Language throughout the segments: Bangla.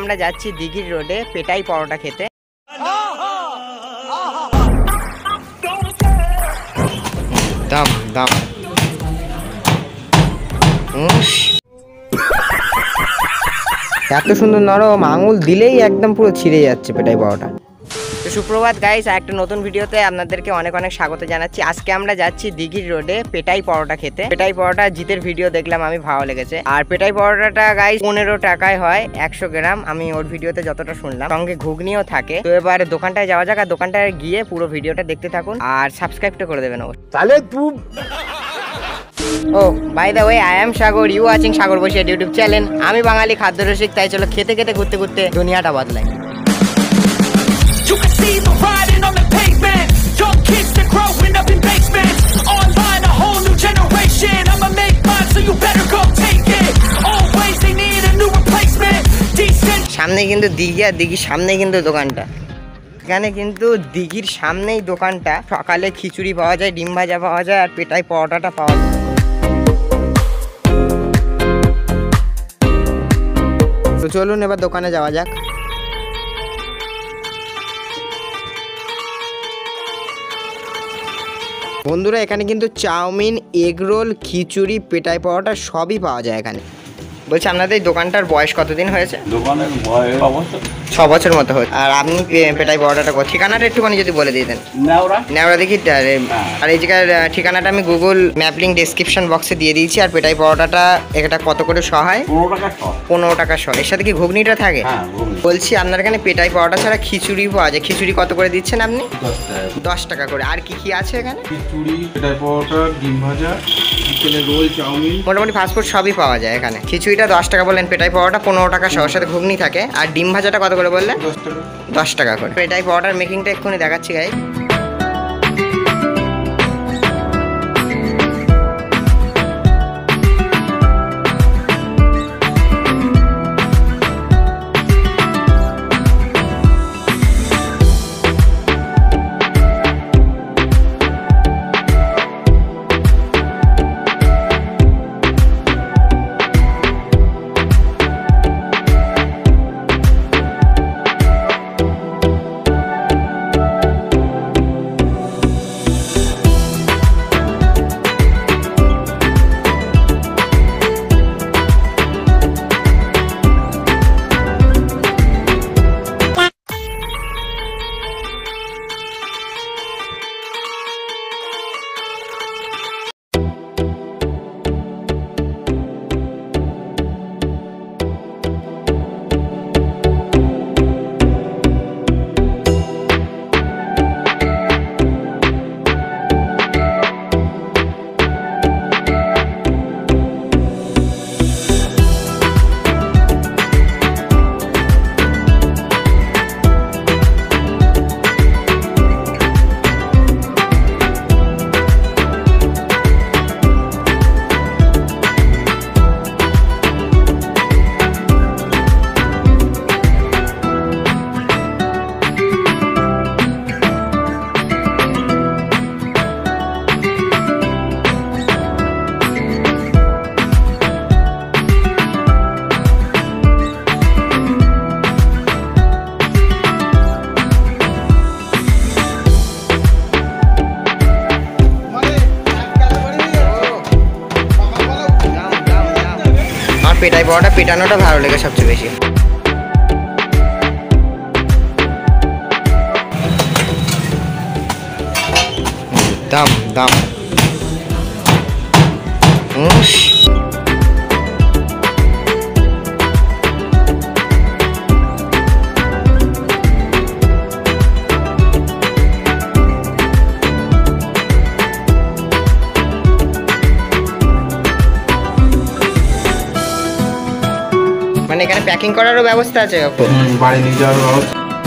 আমরা যাচ্ছি দিঘির রোডে পেটাই পরোটা খেতে। দাম দাম এত সুন্দর নরম, আঙুল দিলেই একদম পুরো ছিঁড়ে যাচ্ছে পেটাই পরোটা। সুপ্রভাত গাইস, একটা নতুন ভিডিওতে আপনাদেরকে অনেক অনেক স্বাগত জানাচ্ছি। আজকে আমরা যাচ্ছি দিঘির রোডে পেটাই পরোটা খেতে। পেটাই পরোটা জিতের ভিডিও দেখলাম, আমি ভালো লেগেছে। আর পেটাই পরোটাটা গাইস 15 টাকায় হয় 100 গ্রাম, আমি ওর ভিডিওতে যতটা শুনলাম। সঙ্গে ঘুগনিও থাকে। তো এবার দোকানটায় যাওয়া যাক, আর দোকানটায় গিয়ে পুরো ভিডিওটা দেখতে থাকুন আর সাবস্ক্রাইবটা করে দেবেন অবশ্যই। Oh by the way, I am Sagar, you watching Sagar Bose YouTube channel. আমি বাঙালি খাদ্য রসিক, তাই চলো খেতে খেতে ঘুরতে ঘুরতে দুনিয়াটা বদলাই। সামনে কিন্তু দিঘি, আর দিঘির সামনে কিন্তু দোকানটা। এখানে কিন্তু দিঘির সামনেই দোকানটা। সকালে খিচুড়ি পাওয়া যায়, ডিম ভাজা পাওয়া যায়, আর পেটাই পরোটাটা পাওয়া যায়। তো চলুন এবার দোকানে যাওয়া যাক। বন্ধুরা, এখানে কিন্তু চাউমিন, এগ রোল, খিচুড়ি, পেটাই পরোটা সবই পাওয়া যায় এখানে। বলছি, আপনাদের দোকানটার বয়স কতদিন হয়েছে? দোকানের বয়স 6 বছর মতো হয়েছে। আর আপনি পেটাই পরোটাটা ঠিকানাটা একটুখানি যদি বলে দিতেন। নেওড়া দেখি। আর এই জায়গার ঠিকানাটা আমি গুগল ম্যাপ লিংক ডেসক্রিপশন বক্সে দিয়ে দিয়েছি। আর পেটাই পরোটাটা এটা কত করে শ হয়? 15 টাকা শ। এর সাথে কি ঘুগনিটা থাকে? বলছি, আপনার এখানে পেটাই পরোটা ছাড়া খিচুড়ি পাওয়া যায়। খিচুড়ি কত করে দিচ্ছেন আপনি? 10 টাকা করে। আর কি কি আছে এখানে? খিচুড়ি, পেটাই পরোটা, ডিম ভাজা, চিকেনের রোল, চাউমিন, মোটামুটি ফাস্টফুড সবই পাওয়া যায় এখানে। খিচুড়িটা 10 টাকা বললেন, পেটাই পরোটা 15 টাকা সহ, সাথে ঘুগনি থাকে। আর ডিম ভাজাটা কত করে বললেন? 10 টাকা করে। পেটাই পরোটার মেকিংটা এক্ষুনি দেখাচ্ছি গাই। পেটাই পরোটা পেটানোটা ভালো লাগে সবচেয়ে বেশি। দাম দাম মানে এখানে প্যাকিং করারও ব্যবস্থা আছে, বাড়ি নিয়ে যাওয়ার ব্যবস্থা। কেউ বলছি এর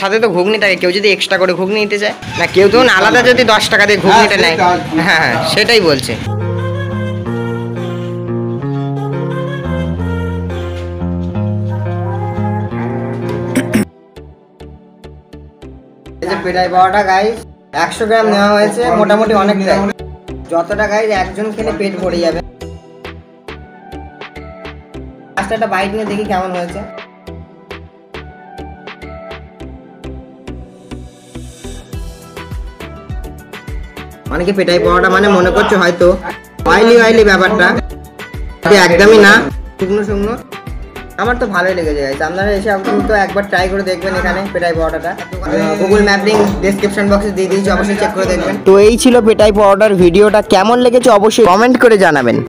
সাথে তো ঘুগনি থাকে, কেউ যদি এক্সট্রা করে ঘুগনি নিতে চায় না, কেউ ধরুন আলাদা যদি 10 টাকা দিয়ে ঘুগনিটা নেয়। হ্যাঁ, সেটাই বলছে। এই যে পেটাই পাওয়াটা গাইস 100 গ্রাম নেওয়া হয়েছে, মোটামুটি অনেকটা, যতটা গাইস একজন খেলে পেট ভরে যাবে। একটা বাইট নিয়ে দেখি কেমন হয়েছে। অনেকে পেটাই পাওয়াটা মানে মনে করছে হয়তো অয়েলি অয়েলি ব্যাপারটা, একদমই না, শুকনো শুকনো। আমার তো ভালোই লেগেছে গাইস, আপনারা এসে আপনি তো একবার ট্রাই করে দেখবেন। এখানে পেটাই পাওয়াটা গুগল ম্যাপ লিংক ডেসক্রিপশন বক্সে দিয়ে দিয়েছি, অবশ্যই চেক করে দেখবেন। তো এই ছিল পেটাই পাওয়াটার ভিডিওটা, কেমন লেগেছে অবশ্যই কমেন্ট করে জানাবেন।